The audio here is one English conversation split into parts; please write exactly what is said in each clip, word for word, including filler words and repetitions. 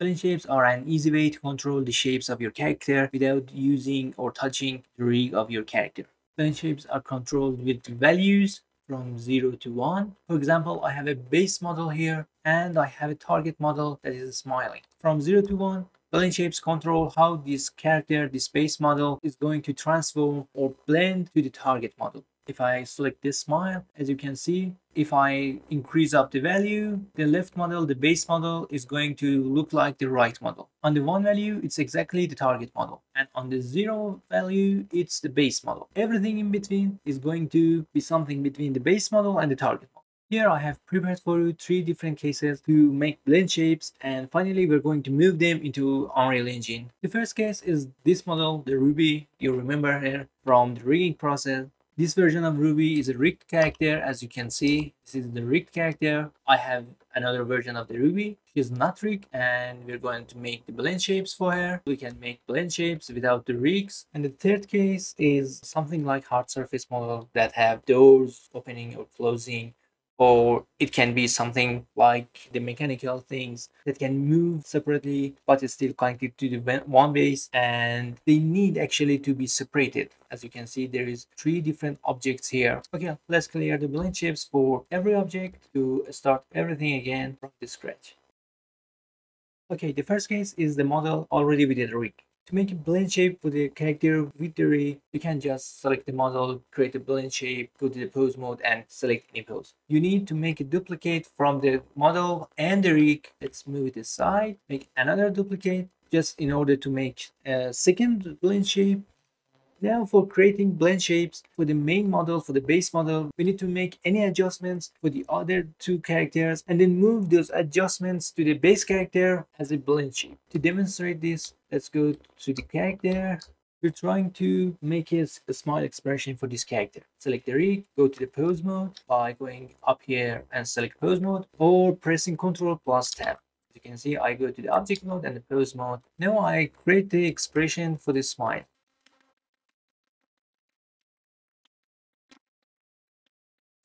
Blend shapes are an easy way to control the shapes of your character without using or touching the rig of your character. Blend shapes are controlled with values from zero to one. For example, I have a base model here and I have a target model that is smiling. From zero to one, blend shapes control how this character, this base model, is going to transform or blend to the target model. If I select this smile, as you can see, if I increase up the value, the left model, the base model, is going to look like the right model. On the one value, it's exactly the target model. And on the zero value, it's the base model. Everything in between is going to be something between the base model and the target model. Here I have prepared for you three different cases to make blend shapes, and finally we're going to move them into Unreal Engine. The first case is this model, the Ruby, you remember her from the rigging process. This version of Ruby is a rigged character, as you can see. This is the rigged character. I have another version of the Ruby. She's not rigged, and we're going to make the blend shapes for her. We can make blend shapes without the rigs. And the third case is something like hard surface model that have doors opening or closing. Or it can be something like the mechanical things that can move separately, but it's still connected to the one base, and they need actually to be separated. As you can see, there is three different objects here. Okay, let's clear the blend shapes for every object to start everything again from the scratch. Okay, the first case is the model already with the rig. To make a blend shape for the character with the rig, you can just select the model, create a blend shape, go to the pose mode and select any pose. You need to make a duplicate from the model and the rig. Let's move it aside, make another duplicate just in order to make a second blend shape. Now for creating blend shapes for the main model, for the base model, we need to make any adjustments for the other two characters and then move those adjustments to the base character as a blend shape. To demonstrate this, let's go to the character. We're trying to make a, a smile expression for this character. Select the rig, go to the pose mode by going up here and select pose mode or pressing control plus tab. As you can see, I go to the object mode and the pose mode. Now I create the expression for the smile.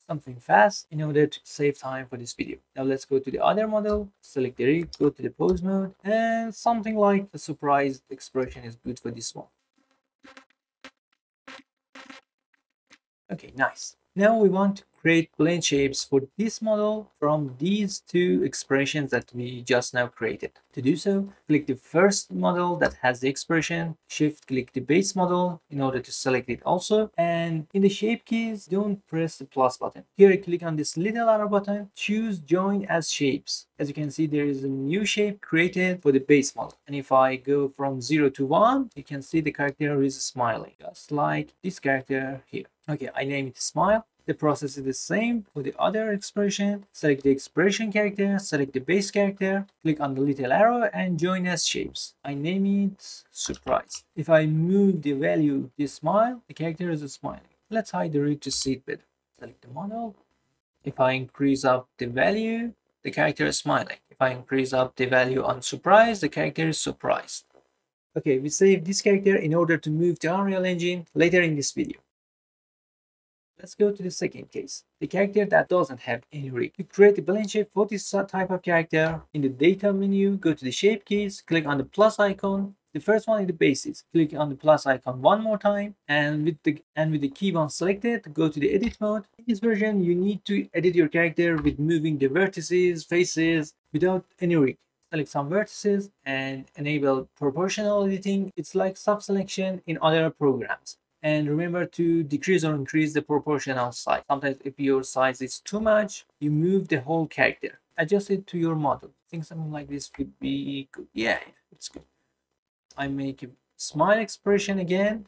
Something fast in order to save time for this video. Now let's go to the other model, select the rig, go to the pose mode, and something like a surprise expression is good for this one. Okay, nice. Now we want to create blend shapes for this model from these two expressions that we just now created. To do so, click the first model that has the expression, shift click the base model in order to select it also, and in the shape keys, don't press the plus button. Here I click on this little arrow button, choose join as shapes. As you can see, there is a new shape created for the base model, and if I go from zero to one, you can see the character is smiling, just like this character here. Okay, I name it smile. The process is the same for the other expression. Select the expression character, select the base character, click on the little arrow and join as shapes. I name it surprise. If I move the value to smile, the character is smiling. Let's hide the rig to see it better. Select the model. If I increase up the value, the character is smiling. If I increase up the value on surprise, the character is surprised. Okay, we save this character in order to move to Unreal Engine later in this video. Let's go to the second case, the character that doesn't have any rig. To create a blend shape for this type of character, in the data menu, go to the shape keys, click on the plus icon. The first one is the basis. Click on the plus icon one more time, and with the and with the keyboard selected, go to the edit mode. In this version, you need to edit your character with moving the vertices, faces, without any rig. Select some vertices and enable proportional editing. It's like sub-selection in other programs. And remember to decrease or increase the proportional size. Sometimes if your size is too much, you move the whole character. Adjust it to your model. I think something like this could be good. Yeah, it's good. I make a smile expression again.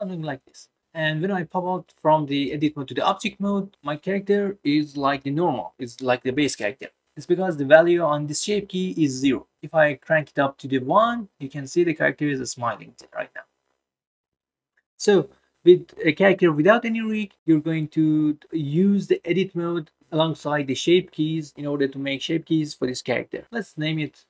Something like this. And when I pop out from the edit mode to the object mode, my character is like the normal. It's like the base character. It's because the value on this shape key is zero. If I crank it up to the one, you can see the character is smiling right now. So with a character without any rig, you're going to use the edit mode alongside the shape keys in order to make shape keys for this character. Let's name it.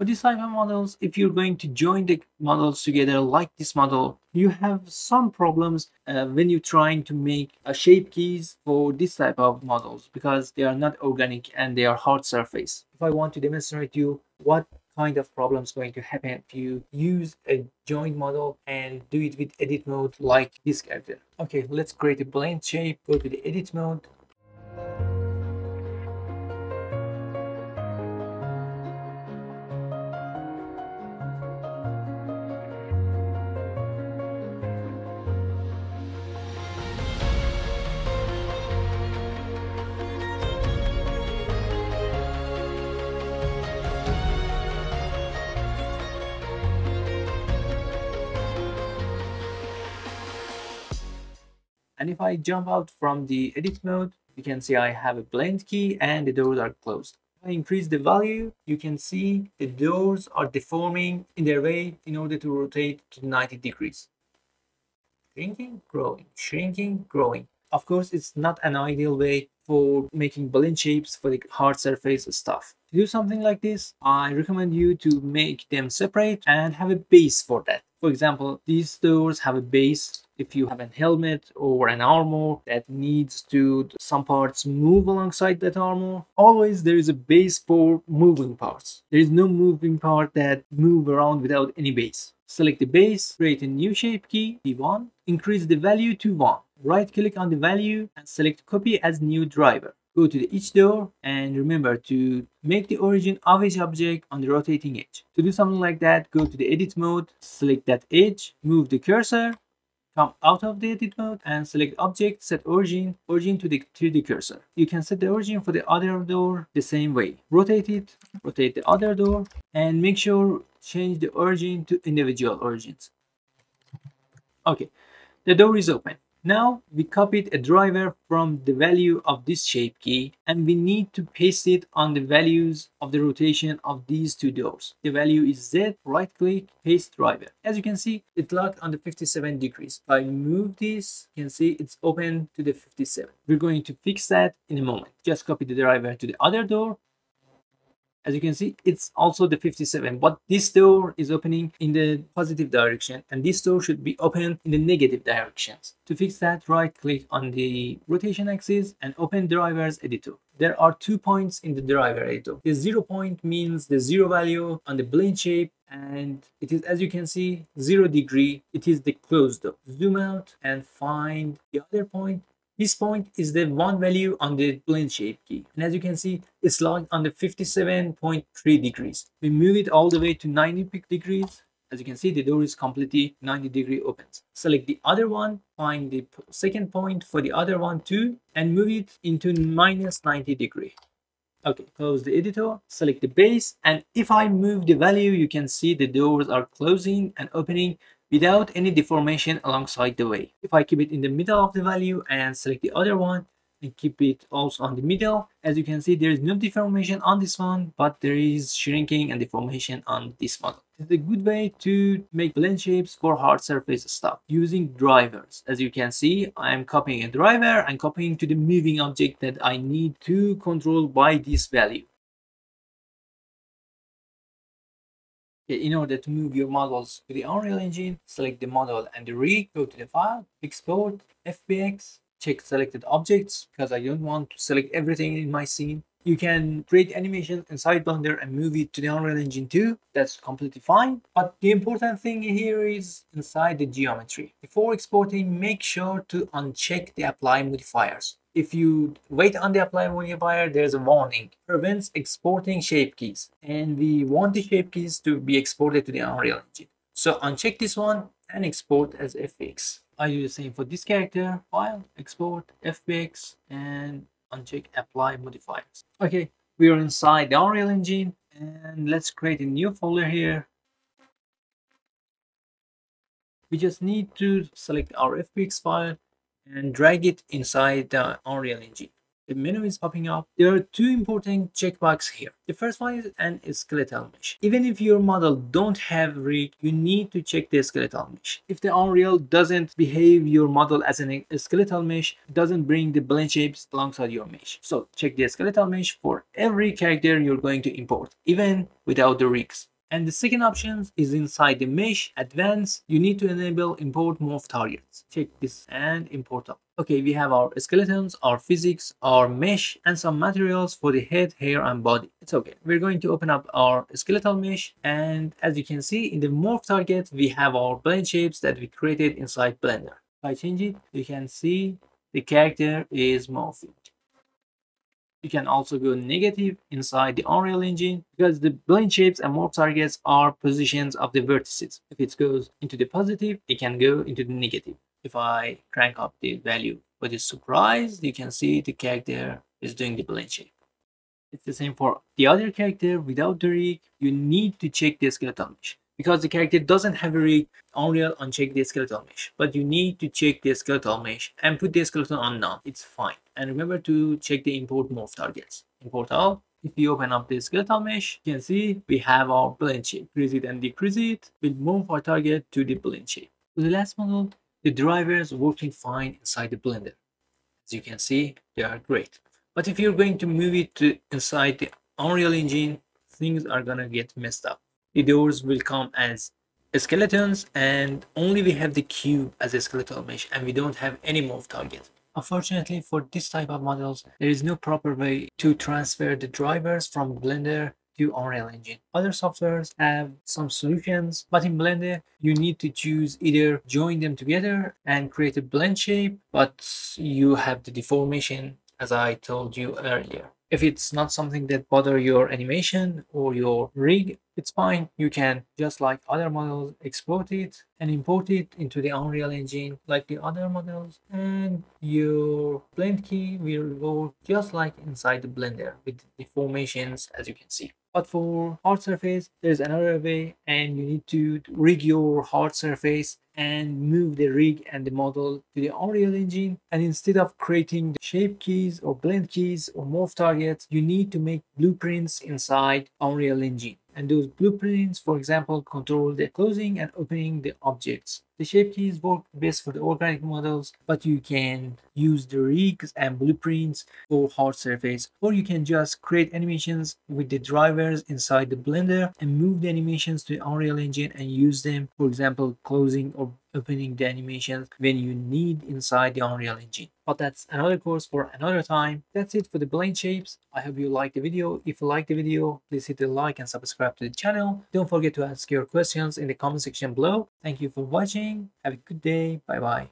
For this type of models, if you're going to join the models together like this model, you have some problems uh, when you're trying to make a shape keys for this type of models because they are not organic and they are hard surface. If I want to demonstrate you what kind of problems going to happen if you use a joined model and do it with edit mode like this character. Okay, let's create a blend shape, go to the edit mode. And if I jump out from the edit mode, you can see I have a blend key and the doors are closed. If I increase the value, you can see the doors are deforming in their way in order to rotate to ninety degrees. Shrinking, growing, shrinking, growing. Of course, it's not an ideal way for making blend shapes for the hard surface stuff. To do something like this, I recommend you to make them separate and have a base for that. For example, these doors have a base. If you have a helmet or an armor that needs to some parts move alongside that armor, always there is a base for moving parts. There is no moving part that move around without any base. Select the base, create a new shape key, P one, increase the value to one. Right click on the value and select copy as new driver. Go to the each door and remember to make the origin of each object on the rotating edge. To do something like that, go to the edit mode, select that edge, move the cursor, come out of the edit mode and select object, set origin, origin to the three D cursor. You can set the origin for the other door the same way. Rotate it, rotate the other door, and make sure change the origin to individual origins. Okay, the door is open. Now we copied a driver from the value of this shape key and we need to paste it on the values of the rotation of these two doors. The value is Z, right click, paste driver. As you can see, it locked on the fifty-seven degrees. If I move this, you can see it's open to the fifty-seven. We're going to fix that in a moment. Just copy the driver to the other door. As you can see, it's also the fifty-seven, but this door is opening in the positive direction and this door should be open in the negative directions. To fix that, right click on the rotation axis and open drivers editor. There are two points in the driver editor. The zero point means the zero value on the blend shape and it is, as you can see, zero degree. It is the closed door. Zoom out and find the other point. This point is the one value on the blend shape key. And as you can see, it's locked on the fifty-seven point three degrees. We move it all the way to ninety degrees. As you can see, the door is completely ninety degree opens. Select the other one, find the second point for the other one too, and move it into minus ninety degree. Okay, close the editor, select the base. And if I move the value, you can see the doors are closing and opening without any deformation alongside the way. If I keep it in the middle of the value and select the other one and keep it also on the middle, as you can see, there is no deformation on this one, but there is shrinking and deformation on this model. It's a good way to make blend shapes for hard surface stuff using drivers. As you can see, I am copying a driver and copying to the moving object that I need to control by this value. In order to move your models to the Unreal Engine, select the model and the rig, go to the file, export, F B X, check selected objects because I don't want to select everything in my scene. You can create animation inside Blender and move it to the Unreal Engine too. That's completely fine. But the important thing here is inside the geometry. Before exporting, make sure to uncheck the apply modifiers. If you wait on the apply modifier, there's a warning. Prevents exporting shape keys. And we want the shape keys to be exported to the Unreal Engine. So uncheck this one and export as F B X. I do the same for this character. File, export, F B X, and uncheck apply modifiers. Okay, we are inside the Unreal Engine. And let's create a new folder here. We just need to select our F B X file and drag it inside the Unreal Engine. the menu is popping up, there are two important checkboxes here. The first one is an skeletal mesh. Even if your model don't have rig, you need to check the skeletal mesh. If the Unreal doesn't behave your model as an skeletal mesh, doesn't bring the blend shapes alongside your mesh. So check the skeletal mesh for every character you're going to import, even without the rigs. And the second option is inside the mesh, advanced, you need to enable import morph targets. Check this and import up. Okay, we have our skeletons, our physics, our mesh, and some materials for the head, hair, and body. It's okay. We're going to open up our skeletal mesh, and as you can see in the morph target, we have our blend shapes that we created inside Blender. If I change it, you can see the character is morphing. You can also go negative inside the Unreal Engine because the blend shapes and morph targets are positions of the vertices. If it goes into the positive, it can go into the negative. If I crank up the value for the surprise, you can see the character is doing the blend shape. It's the same for the other character without the rig. You need to check the skeletal mesh. Because the character doesn't have a rig, Unreal uncheck the skeletal mesh. But you need to check the skeletal mesh and put the skeleton on none. It's fine. And remember to check the import morph targets. Import all. If you open up the skeletal mesh, you can see we have our blend shape. Increase it and decrease it. We'll move our target to the blend shape. For the last model, the drivers working fine inside the Blender. As you can see, they are great. But if you're going to move it to inside the Unreal Engine, things are gonna get messed up. The doors will come as skeletons, and only we have the cube as a skeletal mesh, and we don't have any morph target. Unfortunately, for this type of models, there is no proper way to transfer the drivers from Blender to Unreal Engine. Other softwares have some solutions, but in Blender, you need to choose either join them together and create a blend shape, but you have the deformation, as I told you earlier. If it's not something that bothers your animation or your rig, it's fine. You can, just like other models, export it and import it into the Unreal Engine like the other models. And your blend key will go just like inside the Blender with deformations, as you can see. But for hard surface, there's another way, and you need to rig your hard surface and move the rig and the model to the Unreal Engine. And instead of creating the shape keys or blend keys or morph targets, you need to make blueprints inside Unreal Engine. And those blueprints, for example, control the closing and opening the objects. The shape keys work best for the organic models, but you can use the rigs and blueprints for hard surface, or you can just create animations with the drivers inside the Blender and move the animations to the Unreal Engine and use them, for example, closing or opening the animations when you need inside the Unreal Engine. But that's another course for another time. That's it for the blend shapes. I hope you liked the video. If you liked the video, please hit the like and subscribe to the channel. Don't forget to ask your questions in the comment section below. Thank you for watching. Have a good day. Bye bye.